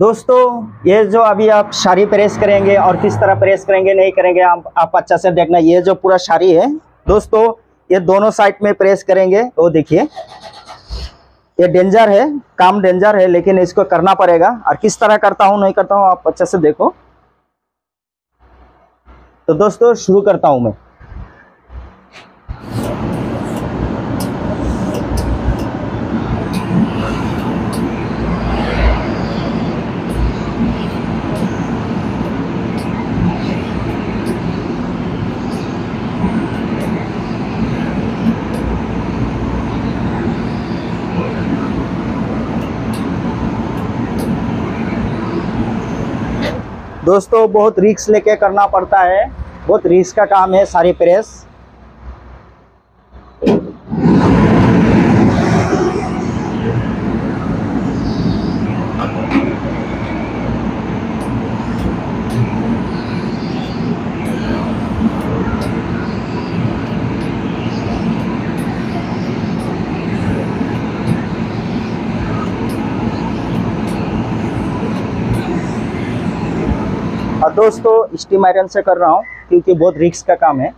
दोस्तों ये जो अभी आप साड़ी प्रेस करेंगे और किस तरह प्रेस करेंगे नहीं करेंगे आप अच्छा से देखना। ये जो पूरा साड़ी है दोस्तों ये दोनों साइड में प्रेस करेंगे तो देखिए ये डेंजर है, काम डेंजर है लेकिन इसको करना पड़ेगा। और किस तरह करता हूँ नहीं करता हूँ आप अच्छे से देखो। तो दोस्तों शुरू करता हूँ मैं। दोस्तों बहुत रिस्क लेके करना पड़ता है, बहुत रिस्क का काम है साड़ी प्रेस। और दोस्तों स्टीम आयरन से कर रहा हूँ क्योंकि बहुत रिस्क का काम है।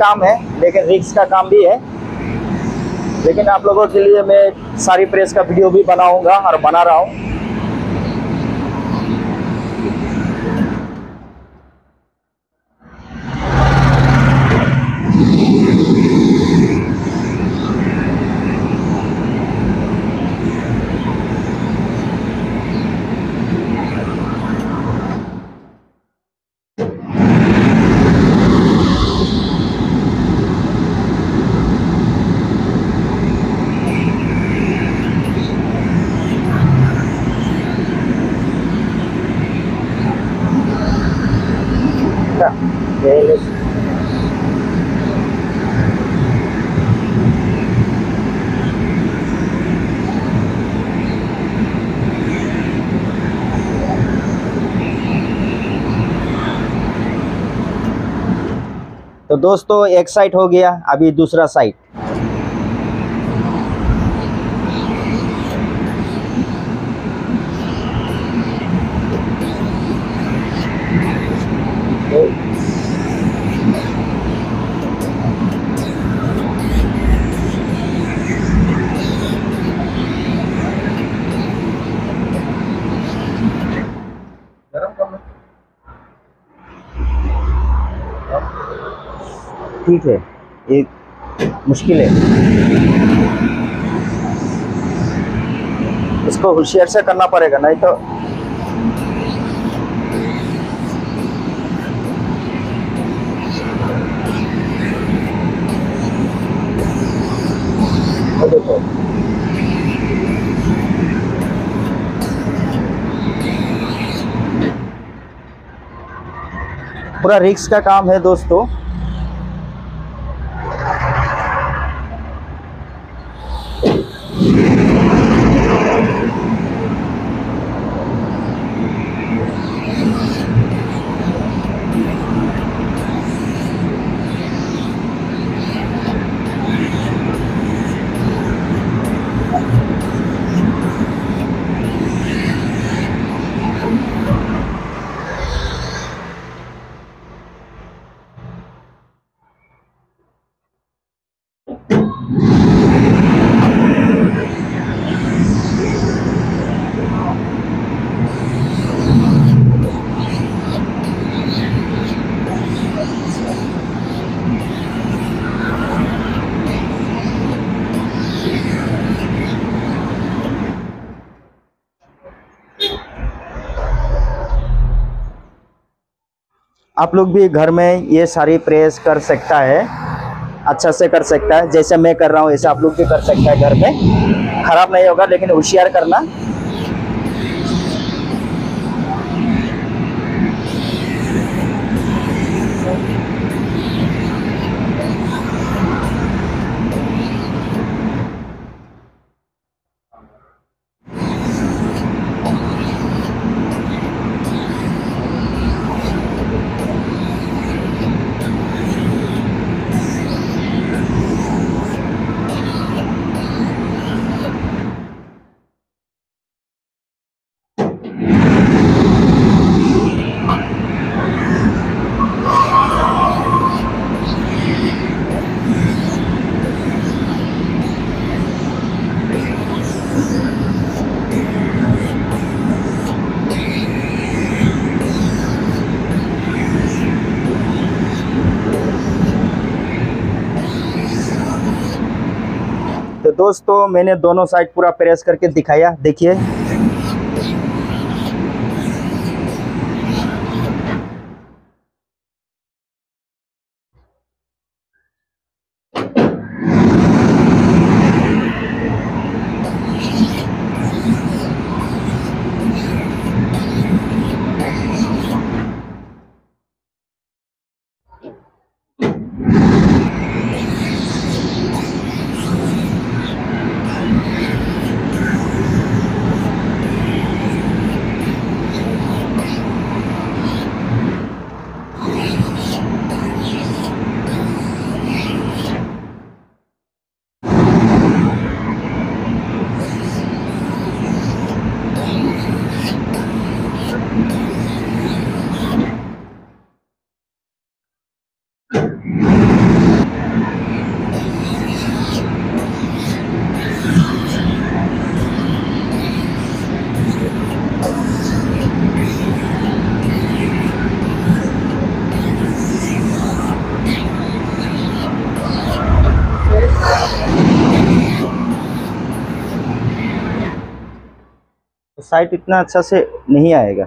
काम है लेकिन रिस्क का काम भी है, लेकिन आप लोगों के लिए मैं साड़ी प्रेस का वीडियो भी बनाऊंगा और बना रहा हूं। तो दोस्तों एक साइड हो गया, अभी दूसरा साइड। ठीक है, ये मुश्किल है, इसको होशियार से करना पड़ेगा नहीं तो। देखो पूरा रिस्क का काम है दोस्तों। आप लोग भी घर में ये सारी प्रेस कर सकता है, अच्छा से कर सकता है। जैसे मैं कर रहा हूँ ऐसे आप लोग भी कर सकता है घर में, खराब नहीं होगा, लेकिन होशियार करना। दोस्तों मैंने दोनों साइड पूरा प्रेस करके दिखाया, देखिए साइट इतना अच्छा से नहीं आएगा।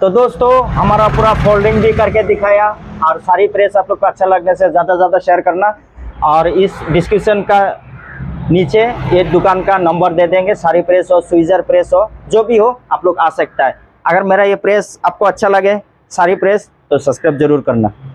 तो दोस्तों हमारा पूरा फोल्डिंग भी करके दिखाया और सारी प्रेस आप लोग को अच्छा लगने से ज़्यादा शेयर करना, और इस डिस्क्रिप्शन का नीचे ये दुकान का नंबर दे देंगे। सारी प्रेस हो, स्विजर प्रेस हो, जो भी हो आप लोग आ सकता है। अगर मेरा ये प्रेस आपको अच्छा लगे, सारी प्रेस, तो सब्सक्राइब जरूर करना।